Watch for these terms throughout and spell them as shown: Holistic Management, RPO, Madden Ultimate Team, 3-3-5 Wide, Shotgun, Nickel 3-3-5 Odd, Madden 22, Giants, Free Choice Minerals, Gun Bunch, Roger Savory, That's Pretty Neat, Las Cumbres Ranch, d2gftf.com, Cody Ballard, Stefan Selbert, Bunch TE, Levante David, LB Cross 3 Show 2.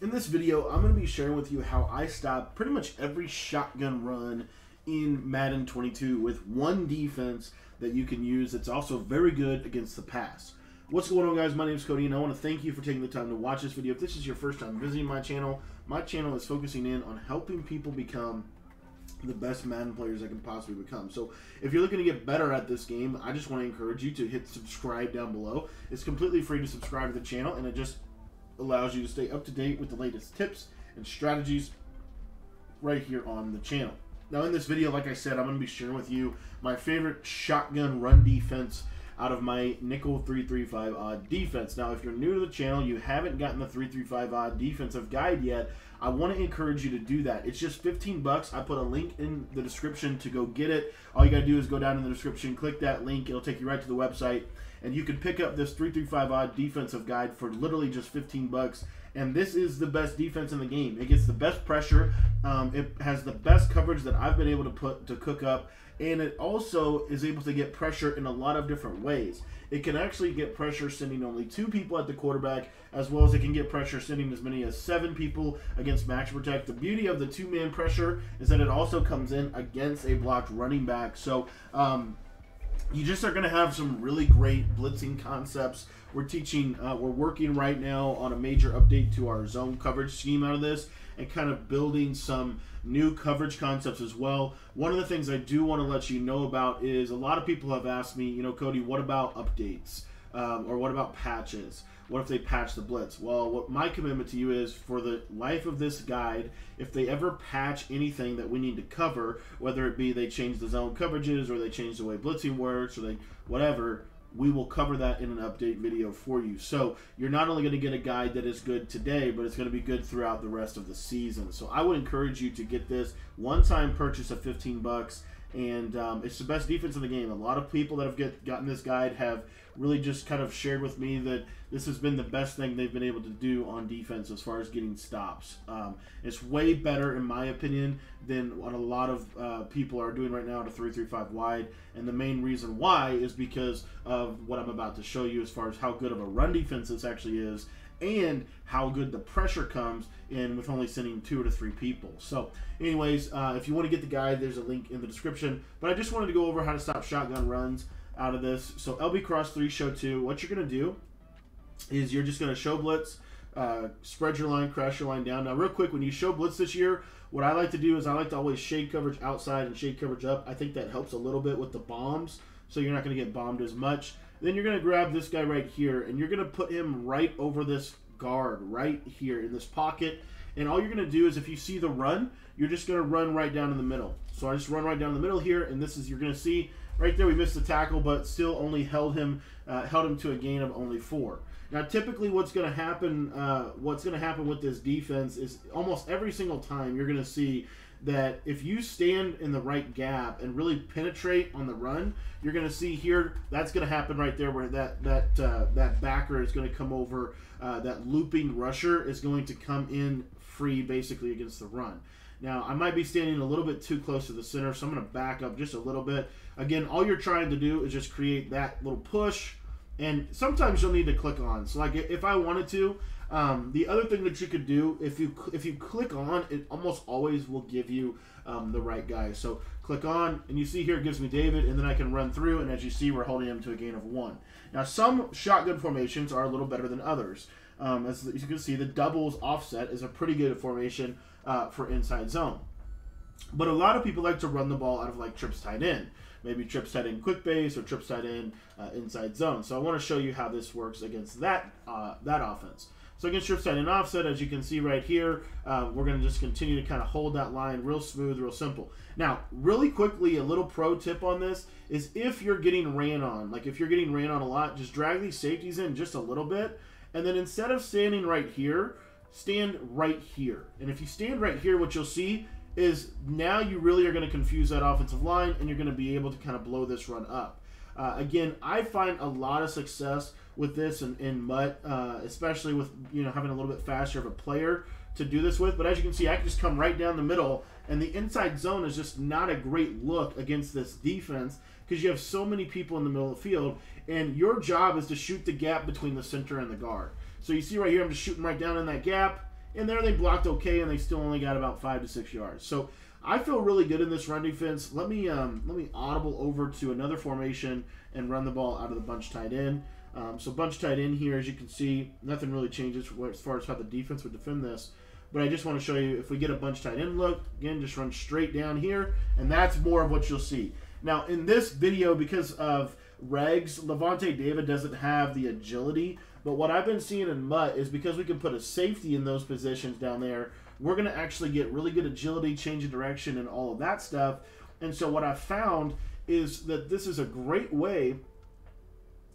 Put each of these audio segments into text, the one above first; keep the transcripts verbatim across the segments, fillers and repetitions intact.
In this video, I'm going to be sharing with you how I stopped pretty much every shotgun run in Madden twenty-two with one defense that you can use that's also very good against the pass. What's going on, guys? My name is Cody, and I want to thank you for taking the time to watch this video. If this is your first time visiting my channel, my channel is focusing in on helping people become the best Madden players I can possibly become. So if you're looking to get better at this game, I just want to encourage you to hit subscribe down below. It's completely free to subscribe to the channel, and it just allows you to stay up to date with the latest tips and strategies right here on the channel. Now, in this video, like I said, I'm going to be sharing with you my favorite shotgun run defense out of my Nickel three three five Odd defense. Now, if you're new to the channel, you haven't gotten the three three five Odd defensive guide yet, I want to encourage you to do that. It's just fifteen bucks. I put a link in the description to go get it. All you got to do is go down in the description, click that link. It'll take you right to the website, and you can pick up this three three five Odd defensive guide for literally just fifteen bucks. And this is the best defense in the game. It gets the best pressure. Um, it has the best coverage that I've been able to put to cook up. And it also is able to get pressure in a lot of different ways. It can actually get pressure sending only two people at the quarterback, as well as it can get pressure sending as many as seven people against max protect. The beauty of the two-man pressure is that it also comes in against a blocked running back. So um, you just are going to have some really great blitzing concepts. We're teaching, uh, we're working right now on a major update to our zone coverage scheme out of this, and kind of building some new coverage concepts as well. One of the things I do want to let you know about is a lot of people have asked me, you know, Cody, what about updates? Um, or what about patches? What if they patch the blitz? Well, what my commitment to you is, for the life of this guide, if they ever patch anything that we need to cover, whether it be they change the zone coverages or they change the way blitzing works or they whatever, we will cover that in an update video for you. So you're not only going to get a guide that is good today, but it's going to be good throughout the rest of the season. So I would encourage you to get this one-time purchase of fifteen bucks, and um, it's the best defense in the game. A lot of people that have get, gotten this guide have really just kind of shared with me that this has been the best thing they've been able to do on defense as far as getting stops. Um, it's way better, in my opinion, than what a lot of uh, people are doing right now to three three five wide. And the main reason why is because of what I'm about to show you as far as how good of a run defense this actually is, and how good the pressure comes in with only sending two to three people. So anyways, uh, if you want to get the guide, there's a link in the description. But I just wanted to go over how to stop shotgun runs out of this. So L B Cross three Show two, what you're going to do is you're just going to show blitz, uh, spread your line, crash your line down. Now real quick, when you show blitz this year, what I like to do is I like to always shade coverage outside and shade coverage up. I think that helps a little bit with the bombs, so you're not going to get bombed as much. Then you're going to grab this guy right here, and you're going to put him right over this guard right here in this pocket. And all you're going to do is, if you see the run, you're just going to run right down in the middle. So I just run right down the middle here, and this is, you're going to see right there we missed the tackle, but still only held him uh, held him to a gain of only four. Now typically what's going to happen uh, what's going to happen with this defense is almost every single time you're going to see that if you stand in the right gap and really penetrate on the run, you're going to see here, that's going to happen right there where that that uh, that backer is going to come over, uh, that looping rusher is going to come in free basically against the run. Now, I might be standing a little bit too close to the center, so I'm going to back up just a little bit. Again, all you're trying to do is just create that little push, and sometimes you'll need to click on. So, like, if I wanted to, um, the other thing that you could do, if you if you click on, it almost always will give you um, the right guy. So, click on, and you see here it gives me David, and then I can run through, and as you see, we're holding him to a gain of one. Now, some shotgun formations are a little better than others. Um, as you can see, the doubles offset is a pretty good formation uh, for inside zone. But a lot of people like to run the ball out of, like, trips tight end. Maybe trips tight end quick base or trips tight end uh, inside zone. So I want to show you how this works against that, uh, that offense. So against trips tight end offset, as you can see right here, uh, we're going to just continue to kind of hold that line real smooth, real simple. Now, really quickly, a little pro tip on this is if you're getting ran on, like if you're getting ran on a lot, just drag these safeties in just a little bit. And then instead of standing right here, stand right here. And if you stand right here, what you'll see is now you really are going to confuse that offensive line, and you're going to be able to kind of blow this run up. Uh, again, I find a lot of success with this in, in M U T, uh, especially with, you know, having a little bit faster of a player to do this with. But as you can see, I can just come right down the middle, and the inside zone is just not a great look against this defense because you have so many people in the middle of the field, and your job is to shoot the gap between the center and the guard. So you see right here, I'm just shooting right down in that gap, And there they blocked okay, and they still only got about five to six yards. So I feel really good in this run defense. Let me um, let me audible over to another formation and run the ball out of the bunch tight end. Um, so bunch tight end here, as you can see, nothing really changes as far as how the defense would defend this. But I just want to show you, if we get a bunch tight end look, again, just run straight down here, and that's more of what you'll see. Now, in this video, because of regs, Levante David doesn't have the agility, but what I've been seeing in M U T is because we can put a safety in those positions down there, we're going to actually get really good agility, change of direction, and all of that stuff. And so what I've found is that this is a great way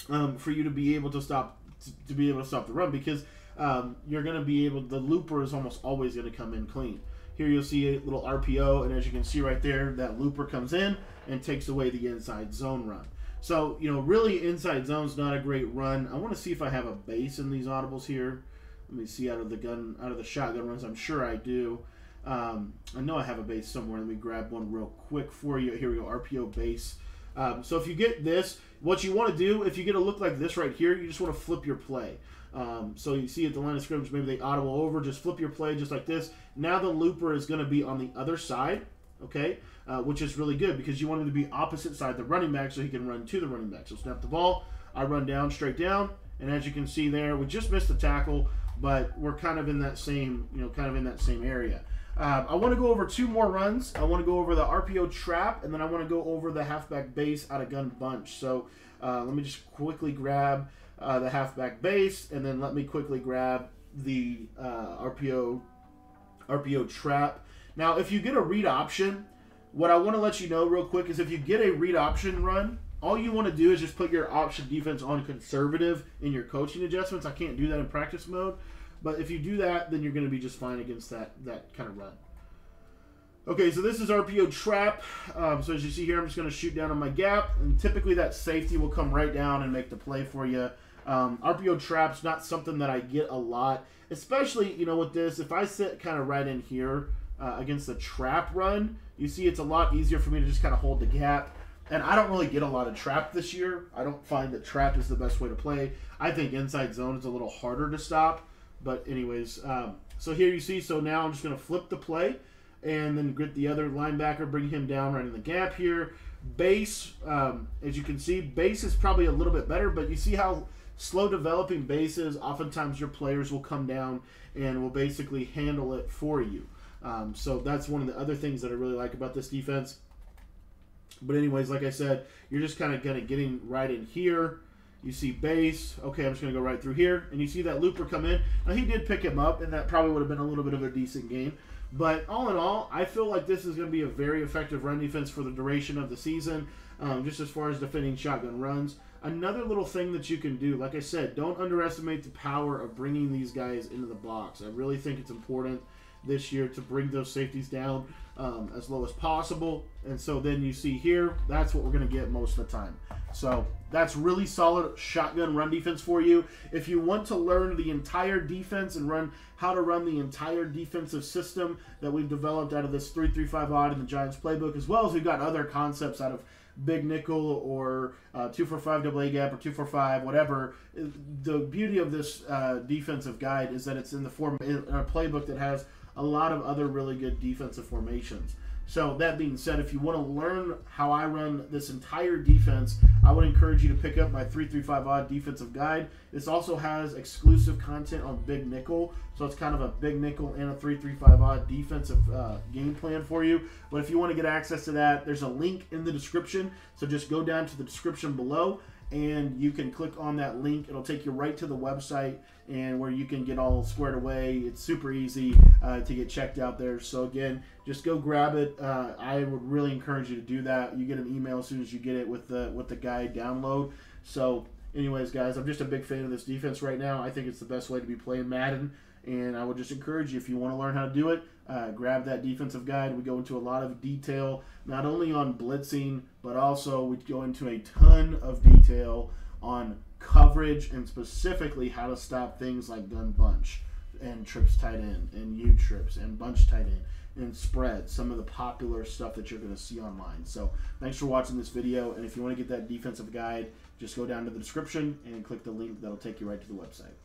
um, for you to be able to stop to be able to stop the run, because Um, you're going to be able, the looper is almost always going to come in clean. Here you'll see a little R P O, and as you can see right there, that looper comes in and takes away the inside zone run. So, you know, really inside zone's not a great run. I want to see if I have a base in these audibles here. Let me see out of the gun, out of the shotgun runs. I'm sure I do. Um, I know I have a base somewhere. Let me grab one real quick for you. Here we go, R P O base. Um, so if you get this, what you want to do, if you get a look like this right here, you just want to flip your play. Um, so you see at the line of scrimmage, maybe they audible over, just flip your play just like this. Now the looper is going to be on the other side, okay, uh, which is really good because you want him to be opposite side the running back so he can run to the running back. So snap the ball, I run down, straight down, and as you can see there, we just missed the tackle, but we're kind of in that same, you know, kind of in that same area. Uh, I want to go over two more runs. I want to go over the R P O trap, and then I want to go over the halfback base out of gun bunch. So uh, let me just quickly grab uh, the halfback base, and then let me quickly grab the uh, R P O R P O trap. Now, if you get a read option, what I want to let you know real quick is if you get a read option run, all you want to do is just put your option defense on conservative in your coaching adjustments. I can't do that in practice mode. But if you do that, then you're going to be just fine against that, that kind of run. Okay, so this is R P O trap. Um, so as you see here, I'm just going to shoot down on my gap. And typically that safety will come right down and make the play for you. Um, R P O trap's not something that I get a lot. Especially, you know, with this, if I sit kind of right in here uh, against the trap run, you see it's a lot easier for me to just kind of hold the gap. And I don't really get a lot of trap this year. I don't find that trap is the best way to play. I think inside zone is a little harder to stop. But anyways, um, so here you see, so now I'm just going to flip the play and then grit the other linebacker, bring him down right in the gap here. Base, um, as you can see, base is probably a little bit better, but you see how slow developing base is. Oftentimes your players will come down and will basically handle it for you. Um, so that's one of the other things that I really like about this defense. But anyways, like I said, you're just kind of kind of getting right in here. You see base. Okay, I'm just going to go right through here. And you see that looper come in. Now, he did pick him up, and that probably would have been a little bit of a decent game. But all in all, I feel like this is going to be a very effective run defense for the duration of the season, um, just as far as defending shotgun runs. Another little thing that you can do, like I said, don't underestimate the power of bringing these guys into the box. I really think it's important this year to bring those safeties down um, as low as possible. And so then you see here, that's what we're going to get most of the time. So that's really solid shotgun run defense for you. If you want to learn the entire defense and run how to run the entire defensive system that we've developed out of this three three five Odd in the Giants playbook, as well as we've got other concepts out of Big Nickel or uh, two four five double A gap or two four five, whatever. The beauty of this uh, defensive guide is that it's in the form in our playbook that has a lot of other really good defensive formations. So that being said, if you want to learn how I run this entire defense, I would encourage you to pick up my three three five Odd defensive guide. This also has exclusive content on Big Nickel, so it's kind of a Big Nickel and a three three five Odd defensive uh, game plan for you. But if you want to get access to that, there's a link in the description, so just go down to the description below, and you can click on that link. It'll take you right to the website and where you can get all squared away. It's super easy uh, to get checked out there. So again, just go grab it. Uh, I would really encourage you to do that. You get an email as soon as you get it with the with the guide download. So anyways, guys, I'm just a big fan of this defense right now. I think it's the best way to be playing Madden. And I would just encourage you, if you want to learn how to do it, uh, grab that defensive guide. We go into a lot of detail, not only on blitzing, but also we go into a ton of detail on coverage and specifically how to stop things like gun bunch and trips tight end and U-trips and bunch tight end and spread, some of the popular stuff that you're going to see online. So thanks for watching this video. And if you want to get that defensive guide, just go down to the description and click the link. That'll take you right to the website.